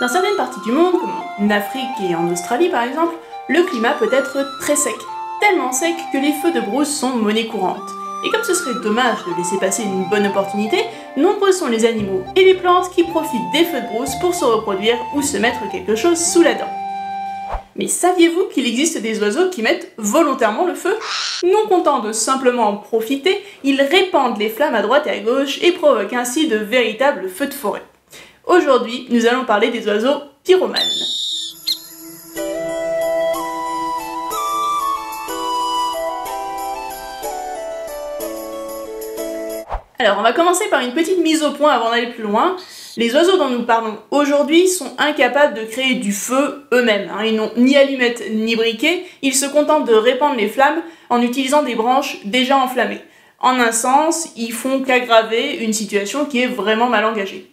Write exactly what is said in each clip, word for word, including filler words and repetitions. Dans certaines parties du monde, comme en Afrique et en Australie par exemple, le climat peut être très sec, tellement sec que les feux de brousse sont monnaie courante. Et comme ce serait dommage de laisser passer une bonne opportunité, nombreux sont les animaux et les plantes qui profitent des feux de brousse pour se reproduire ou se mettre quelque chose sous la dent. Mais saviez-vous qu'il existe des oiseaux qui mettent volontairement le feu? Non contents de simplement en profiter, ils répandent les flammes à droite et à gauche et provoquent ainsi de véritables feux de forêt. Aujourd'hui, nous allons parler des oiseaux pyromanes. Alors, on va commencer par une petite mise au point avant d'aller plus loin. Les oiseaux dont nous parlons aujourd'hui sont incapables de créer du feu eux-mêmes. Ils n'ont ni allumettes ni briquets, ils se contentent de répandre les flammes en utilisant des branches déjà enflammées. En un sens, ils font qu'aggraver une situation qui est vraiment mal engagée.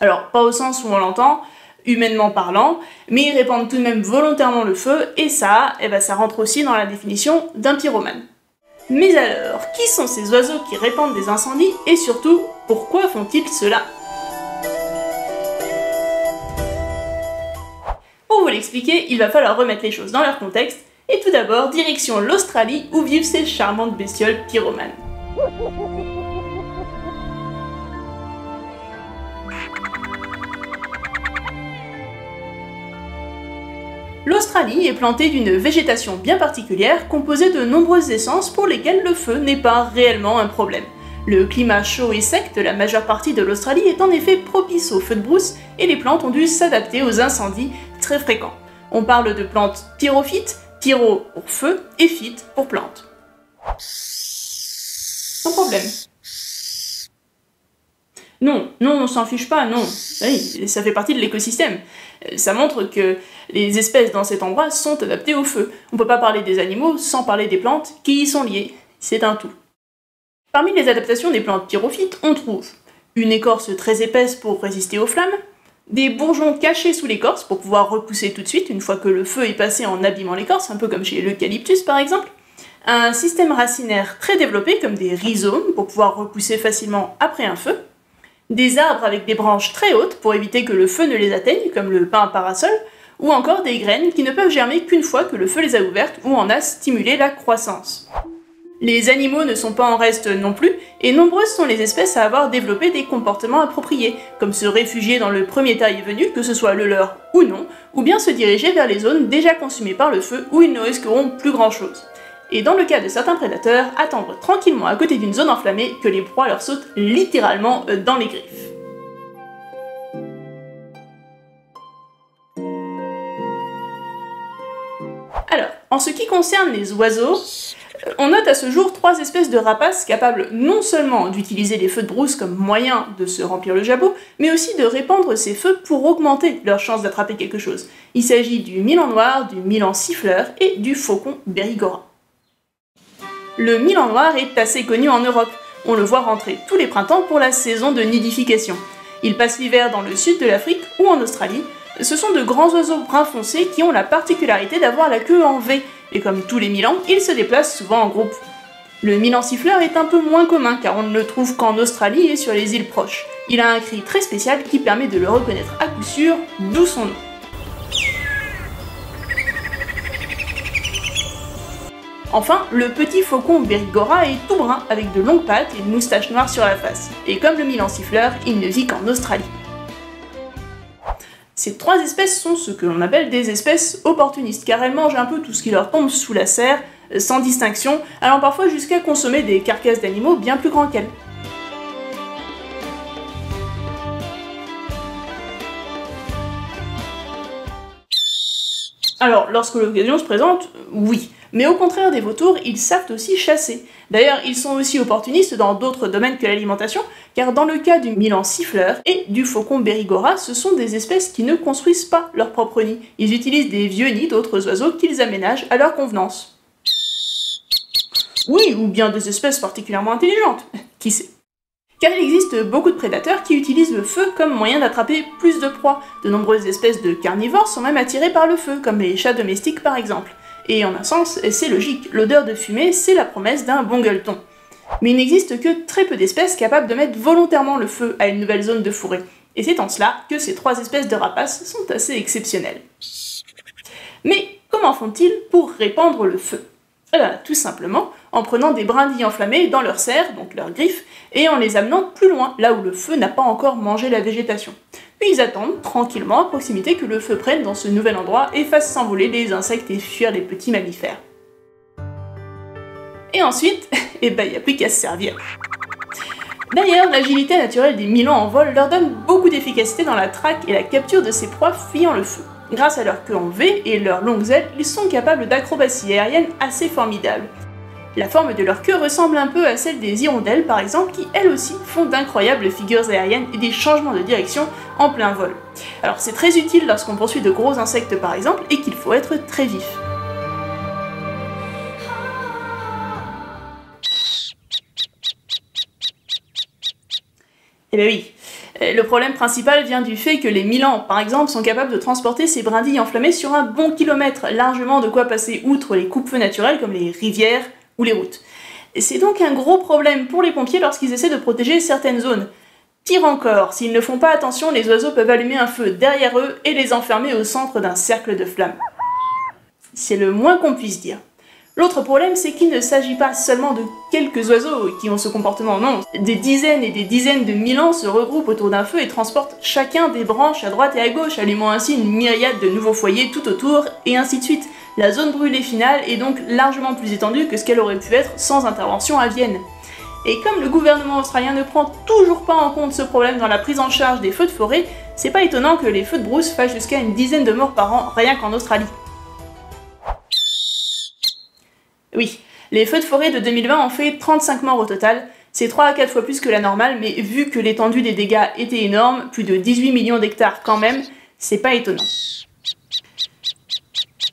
Alors, pas au sens où on l'entend, humainement parlant, mais ils répandent tout de même volontairement le feu, et ça, eh ben, ça rentre aussi dans la définition d'un pyromane. Mais alors, qui sont ces oiseaux qui répandent des incendies et surtout, pourquoi font-ils cela? Pour vous l'expliquer, il va falloir remettre les choses dans leur contexte, et tout d'abord, direction l'Australie où vivent ces charmantes bestioles pyromanes. L'Australie est plantée d'une végétation bien particulière composée de nombreuses essences pour lesquelles le feu n'est pas réellement un problème. Le climat chaud et sec de la majeure partie de l'Australie est en effet propice aux feux de brousse et les plantes ont dû s'adapter aux incendies très fréquents. On parle de plantes pyrophytes, pyro pour feu et phyte pour plante. Sans problème. Non, non, on s'en fiche pas, non. Oui, ça fait partie de l'écosystème. Ça montre que les espèces dans cet endroit sont adaptées au feu. On ne peut pas parler des animaux sans parler des plantes qui y sont liées. C'est un tout. Parmi les adaptations des plantes pyrophytes, on trouve une écorce très épaisse pour résister aux flammes, des bourgeons cachés sous l'écorce pour pouvoir repousser tout de suite une fois que le feu est passé en abîmant l'écorce, un peu comme chez l'eucalyptus par exemple, un système racinaire très développé comme des rhizomes pour pouvoir repousser facilement après un feu, des arbres avec des branches très hautes pour éviter que le feu ne les atteigne, comme le pin parasol, ou encore des graines qui ne peuvent germer qu'une fois que le feu les a ouvertes ou en a stimulé la croissance. Les animaux ne sont pas en reste non plus, et nombreuses sont les espèces à avoir développé des comportements appropriés, comme se réfugier dans le premier tas venu, que ce soit le leur ou non, ou bien se diriger vers les zones déjà consumées par le feu où ils ne risqueront plus grand chose. Et dans le cas de certains prédateurs, attendre tranquillement à côté d'une zone enflammée que les proies leur sautent littéralement dans les griffes. Alors, en ce qui concerne les oiseaux, on note à ce jour trois espèces de rapaces capables non seulement d'utiliser les feux de brousse comme moyen de se remplir le jabot, mais aussi de répandre ces feux pour augmenter leur chance d'attraper quelque chose. Il s'agit du Milan noir, du Milan siffleur et du faucon bérigora. Le Milan noir est assez connu en Europe. On le voit rentrer tous les printemps pour la saison de nidification. Il passe l'hiver dans le sud de l'Afrique ou en Australie. Ce sont de grands oiseaux brun foncé qui ont la particularité d'avoir la queue en V, et comme tous les milans, ils se déplacent souvent en groupe. Le Milan siffleur est un peu moins commun car on ne le trouve qu'en Australie et sur les îles proches. Il a un cri très spécial qui permet de le reconnaître à coup sûr, d'où son nom. Enfin, le petit faucon bérigora est tout brun avec de longues pattes et une moustache noire sur la face. Et comme le Milan siffleur, il ne vit qu'en Australie. Ces trois espèces sont ce que l'on appelle des espèces opportunistes, car elles mangent un peu tout ce qui leur tombe sous la serre, sans distinction, allant parfois jusqu'à consommer des carcasses d'animaux bien plus grands qu'elles. Alors, lorsque l'occasion se présente, oui. Mais au contraire des vautours, ils savent aussi chasser. D'ailleurs, ils sont aussi opportunistes dans d'autres domaines que l'alimentation, car dans le cas du Milan siffleur et du faucon bérigora, ce sont des espèces qui ne construisent pas leur propre nid. Ils utilisent des vieux nids d'autres oiseaux qu'ils aménagent à leur convenance. Oui, ou bien des espèces particulièrement intelligentes, qui sait. Car il existe beaucoup de prédateurs qui utilisent le feu comme moyen d'attraper plus de proies. De nombreuses espèces de carnivores sont même attirées par le feu, comme les chats domestiques par exemple. Et en un sens, c'est logique, l'odeur de fumée, c'est la promesse d'un bon gueuleton. Mais il n'existe que très peu d'espèces capables de mettre volontairement le feu à une nouvelle zone de fourré. Et c'est en cela que ces trois espèces de rapaces sont assez exceptionnelles. Mais comment font-ils pour répandre le feu? Eh bien, tout simplement en prenant des brindilles enflammées dans leurs serres, donc leurs griffes, et en les amenant plus loin, là où le feu n'a pas encore mangé la végétation. Puis ils attendent tranquillement à proximité que le feu prenne dans ce nouvel endroit et fasse s'envoler les insectes et fuir les petits mammifères. Et ensuite, eh ben, il n'y a plus qu'à se servir. D'ailleurs, l'agilité naturelle des milans en vol leur donne beaucoup d'efficacité dans la traque et la capture de ces proies fuyant le feu. Grâce à leur queue en V et leurs longues ailes, ils sont capables d'acrobaties aériennes assez formidables. La forme de leur queue ressemble un peu à celle des hirondelles par exemple, qui elles aussi font d'incroyables figures aériennes et des changements de direction en plein vol. Alors c'est très utile lorsqu'on poursuit de gros insectes par exemple et qu'il faut être très vif. Eh ben oui, le problème principal vient du fait que les milans, par exemple, sont capables de transporter ces brindilles enflammées sur un bon kilomètre, largement de quoi passer outre les coupes-feux naturelles comme les rivières ou les routes. C'est donc un gros problème pour les pompiers lorsqu'ils essaient de protéger certaines zones. Pire encore, s'ils ne font pas attention, les oiseaux peuvent allumer un feu derrière eux et les enfermer au centre d'un cercle de flammes. C'est le moins qu'on puisse dire. L'autre problème, c'est qu'il ne s'agit pas seulement de quelques oiseaux qui ont ce comportement, non. Des dizaines et des dizaines de milans se regroupent autour d'un feu et transportent chacun des branches à droite et à gauche, allumant ainsi une myriade de nouveaux foyers tout autour, et ainsi de suite. La zone brûlée finale est donc largement plus étendue que ce qu'elle aurait pu être sans intervention à Vienne. Et comme le gouvernement australien ne prend toujours pas en compte ce problème dans la prise en charge des feux de forêt, c'est pas étonnant que les feux de brousse fassent jusqu'à une dizaine de morts par an, rien qu'en Australie. Oui, les feux de forêt de deux mille vingt ont fait trente-cinq morts au total, c'est trois à quatre fois plus que la normale, mais vu que l'étendue des dégâts était énorme, plus de dix-huit millions d'hectares quand même, c'est pas étonnant.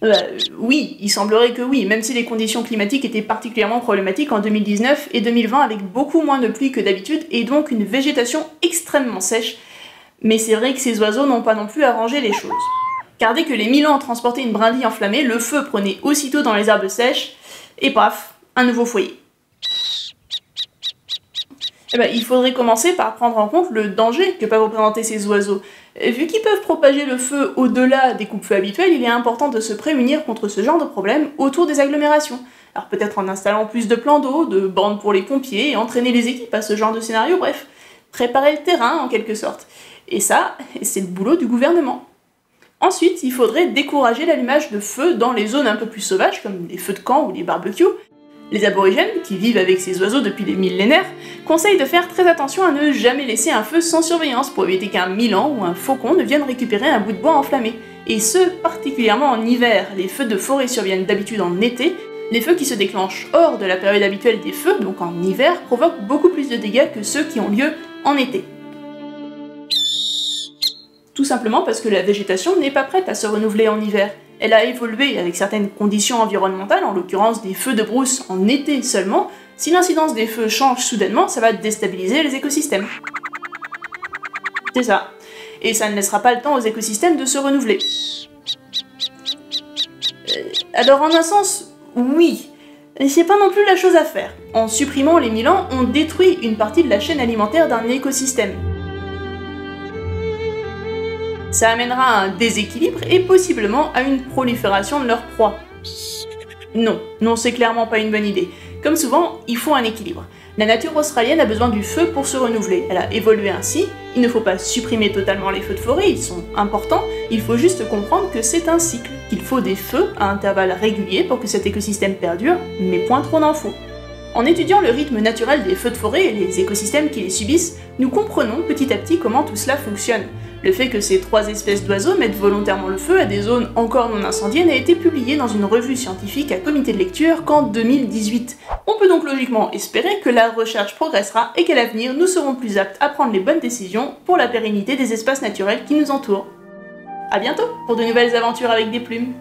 Euh, oui, il semblerait que oui, même si les conditions climatiques étaient particulièrement problématiques en deux mille dix-neuf et deux mille vingt avec beaucoup moins de pluie que d'habitude et donc une végétation extrêmement sèche, mais c'est vrai que ces oiseaux n'ont pas non plus arrangé les choses. Car dès que les milans transportaient une brindille enflammée, le feu prenait aussitôt dans les herbes sèches, et bref, un nouveau foyer. Eh ben, il faudrait commencer par prendre en compte le danger que peuvent représenter ces oiseaux. Vu qu'ils peuvent propager le feu au-delà des coupes-feux habituels, il est important de se prémunir contre ce genre de problème autour des agglomérations. Alors peut-être en installant plus de plans d'eau, de bornes pour les pompiers, et entraîner les équipes à ce genre de scénario, bref, préparer le terrain en quelque sorte. Et ça, c'est le boulot du gouvernement. Ensuite, il faudrait décourager l'allumage de feux dans les zones un peu plus sauvages, comme les feux de camp ou les barbecues. Les aborigènes, qui vivent avec ces oiseaux depuis des millénaires, conseillent de faire très attention à ne jamais laisser un feu sans surveillance pour éviter qu'un milan ou un faucon ne vienne récupérer un bout de bois enflammé. Et ce, particulièrement en hiver. Les feux de forêt surviennent d'habitude en été. Les feux qui se déclenchent hors de la période habituelle des feux, donc en hiver, provoquent beaucoup plus de dégâts que ceux qui ont lieu en été. Tout simplement parce que la végétation n'est pas prête à se renouveler en hiver. Elle a évolué avec certaines conditions environnementales, en l'occurrence des feux de brousse en été seulement. Si l'incidence des feux change soudainement, ça va déstabiliser les écosystèmes. C'est ça. Et ça ne laissera pas le temps aux écosystèmes de se renouveler. Alors en un sens, oui. Mais c'est pas non plus la chose à faire. En supprimant les milans, on détruit une partie de la chaîne alimentaire d'un écosystème. Ça amènera à un déséquilibre et possiblement à une prolifération de leurs proies. Non, non, c'est clairement pas une bonne idée. Comme souvent, il faut un équilibre. La nature australienne a besoin du feu pour se renouveler, elle a évolué ainsi, il ne faut pas supprimer totalement les feux de forêt, ils sont importants, il faut juste comprendre que c'est un cycle, qu'il faut des feux à intervalles réguliers pour que cet écosystème perdure, mais point trop d'en faux. En étudiant le rythme naturel des feux de forêt et les écosystèmes qui les subissent, nous comprenons petit à petit comment tout cela fonctionne. Le fait que ces trois espèces d'oiseaux mettent volontairement le feu à des zones encore non incendiées a été publié dans une revue scientifique à comité de lecture qu'en deux mille dix-huit. On peut donc logiquement espérer que la recherche progressera et qu'à l'avenir nous serons plus aptes à prendre les bonnes décisions pour la pérennité des espaces naturels qui nous entourent. A bientôt pour de nouvelles aventures avec des plumes.